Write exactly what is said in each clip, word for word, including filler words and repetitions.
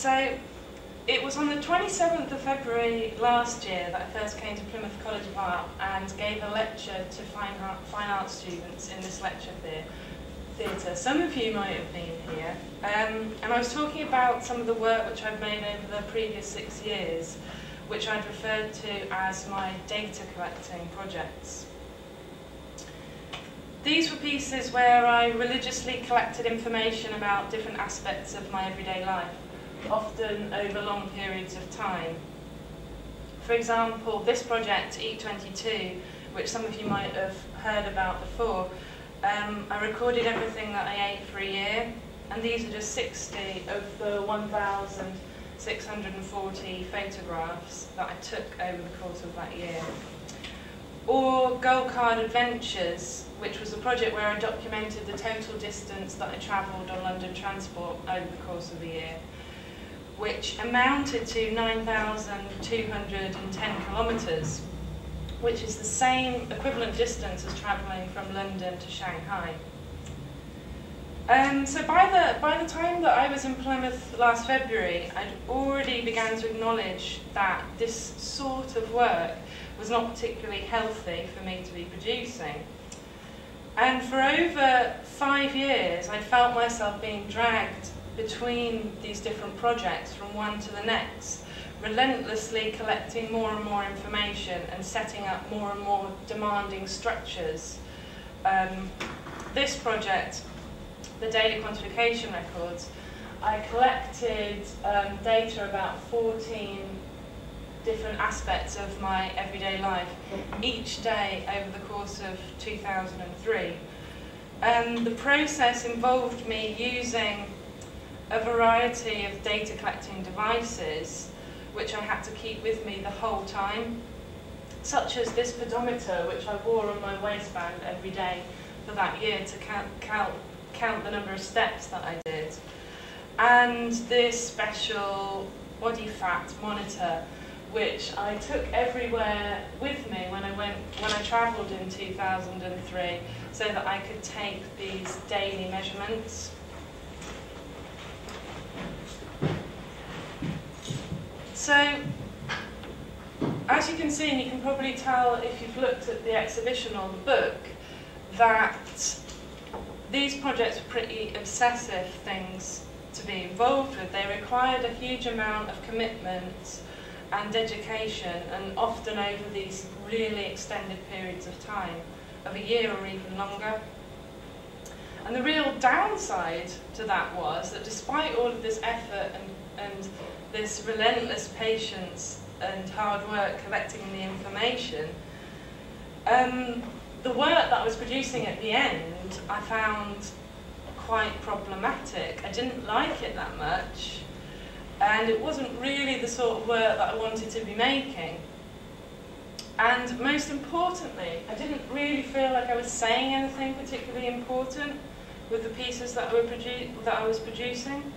So it was on the twenty-seventh of February last year that I first came to Plymouth College of Art and gave a lecture to fine art, fine art students in this lecture theatre. Some of you might have been here. Um, and I was talking about some of the work which I've made over the previous six years, which I'd referred to as my data collecting projects. These were pieces where I religiously collected information about different aspects of my everyday life, often over long periods of time. For example, this project, E twenty-two, which some of you might have heard about before, um, I recorded everything that I ate for a year, and these are just sixty of the one thousand six hundred forty photographs that I took over the course of that year. Or Go Card Adventures, which was a project where I documented the total distance that I travelled on London Transport over the course of the year, which amounted to nine thousand two hundred ten kilometres, which is the same equivalent distance as travelling from London to Shanghai. Um, so by the, by the time that I was in Plymouth last February, I'd already began to acknowledge that this sort of work was not particularly healthy for me to be producing. And for over five years, I felt myself being dragged between these different projects from one to the next, relentlessly collecting more and more information and setting up more and more demanding structures. Um, this project, the data quantification records, I collected um, data about fourteen different aspects of my everyday life each day over the course of two thousand three. Um, the process involved me using a variety of data collecting devices which I had to keep with me the whole time, such as this pedometer which I wore on my waistband every day for that year to count, count, count the number of steps that I did, and this special body fat monitor which I took everywhere with me when I went when I travelled in two thousand three, so that I could take these daily measurements. So, as you can see, and you can probably tell if you've looked at the exhibition or the book, that these projects were pretty obsessive things to be involved with. They required a huge amount of commitment and education, and often over these really extended periods of time, of a year or even longer. And the real downside to that was that despite all of this effort and, and this relentless patience and hard work collecting the information, um, the work that I was producing at the end I found quite problematic. I didn't like it that much, and it wasn't really the sort of work that I wanted to be making. And most importantly, I didn't really feel like I was saying anything particularly important with the pieces that I, were produ that I was producing.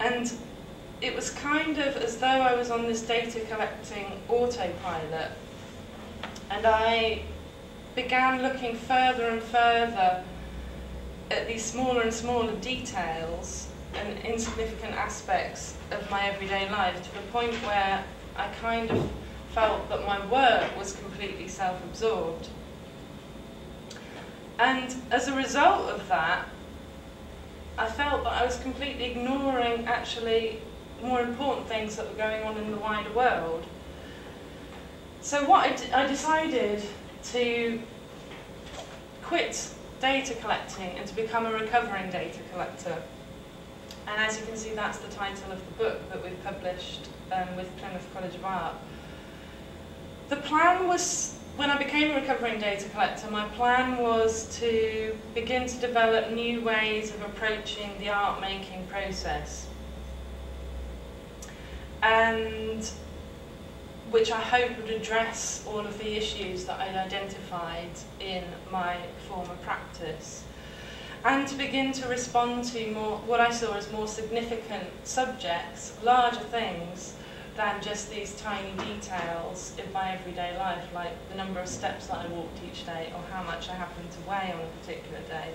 And it was kind of as though I was on this data collecting autopilot. And I began looking further and further at these smaller and smaller details and insignificant aspects of my everyday life, to the point where I kind of felt that my work was completely self-absorbed. And as a result of that, I felt that I was completely ignoring actually more important things that were going on in the wider world. So what I, d I decided to quit data collecting and to become a recovering data collector. And as you can see, that's the title of the book that we've published um, with Plymouth College of Art. The plan was, when I became a recovering data collector, my plan was to begin to develop new ways of approaching the art making process, and which I hope would address all of the issues that I'd identified in my former practice, and to begin to respond to more, what I saw as more significant subjects, larger things than just these tiny details in my everyday life, like the number of steps that I walked each day or how much I happened to weigh on a particular day.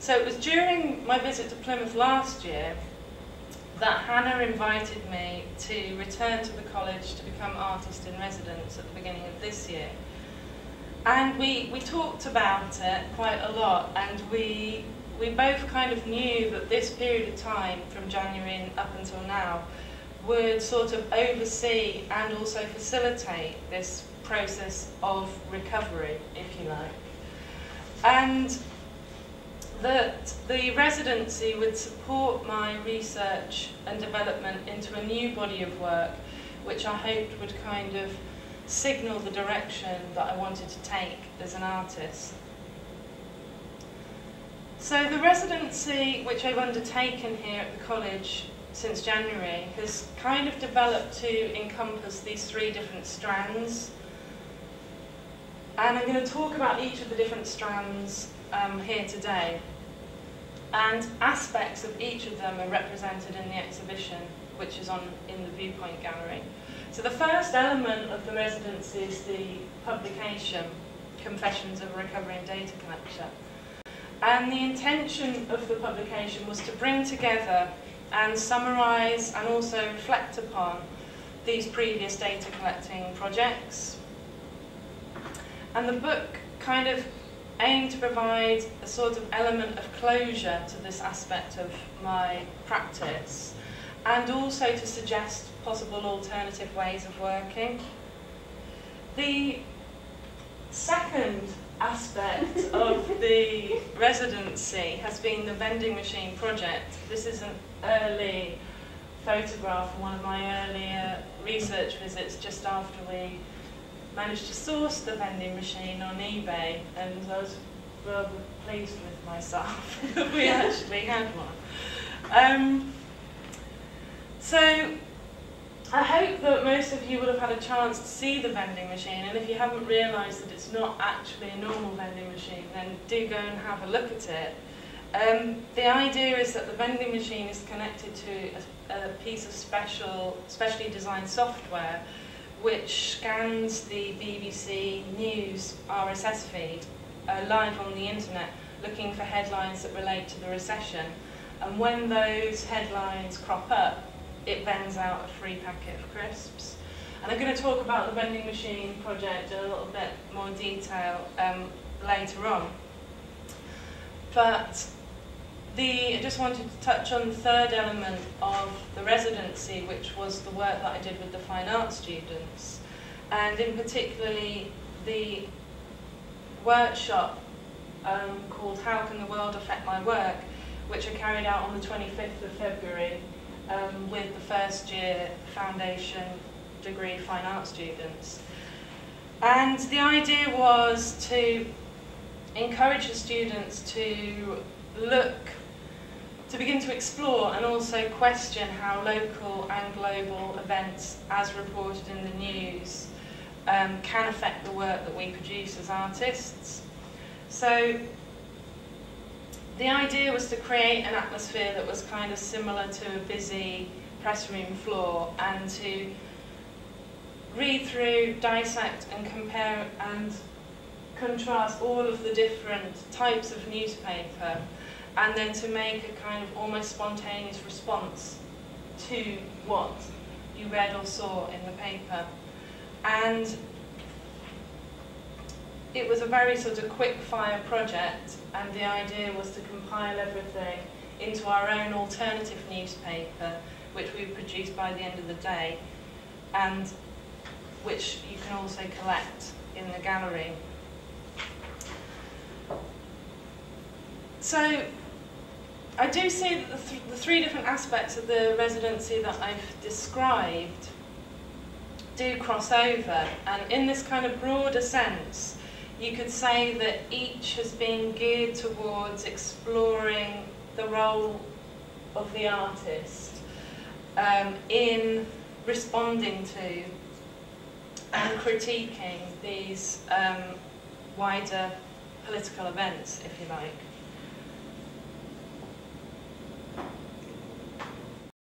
So it was during my visit to Plymouth last year that Hannah invited me to return to the college to become artist in residence at the beginning of this year. And we, we talked about it quite a lot, and we, we both kind of knew that this period of time, from January up until now, would sort of oversee and also facilitate this process of recovery, if you like. And that the residency would support my research and development into a new body of work, which I hoped would kind of signal the direction that I wanted to take as an artist. So the residency which I've undertaken here at the college since January has kind of developed to encompass these three different strands. And I'm going to talk about each of the different strands um, here today. And aspects of each of them are represented in the exhibition, which is on in the Viewpoint Gallery. So the first element of the residency is the publication, Confessions of a Recovering Data Collector. And the intention of the publication was to bring together and summarise and also reflect upon these previous data collecting projects. And the book kind of aimed to provide a sort of element of closure to this aspect of my practice, and also to suggest possible alternative ways of working. The second aspect of the residency has been the vending machine project. This is an early photograph from one of my earlier research visits just after we managed to source the vending machine on eBay, and I was rather pleased with myself that we actually had one. Um, so, I hope that most of you will have had a chance to see the vending machine, and if you haven't realised that it's not actually a normal vending machine, then do go and have a look at it. Um, the idea is that the vending machine is connected to a, a piece of special, specially designed software which scans the B B C News R S S feed uh, live on the internet, looking for headlines that relate to the recession. And when those headlines crop up, it vends out a free packet of crisps. And I'm going to talk about the vending machine project in a little bit more detail um, later on. But the, I just wanted to touch on the third element of the residency, which was the work that I did with the fine arts students. And in particularly the workshop um, called How Can the World Affect My Work, which I carried out on the twenty-fifth of February. Um, with the first year foundation degree fine art students. And the idea was to encourage the students to look, to begin to explore and also question how local and global events as reported in the news um, can affect the work that we produce as artists. So the idea was to create an atmosphere that was kind of similar to a busy press room floor, and to read through, dissect and compare and contrast all of the different types of newspaper, and then to make a kind of almost spontaneous response to what you read or saw in the paper. And it was a very sort of quick fire project, and the idea was to compile everything into our own alternative newspaper, which we produced by the end of the day, and which you can also collect in the gallery. So I do see that the, th the three different aspects of the residency that I've described do cross over, and in this kind of broader sense, you could say that each has been geared towards exploring the role of the artist um, in responding to and critiquing these um, wider political events, if you like.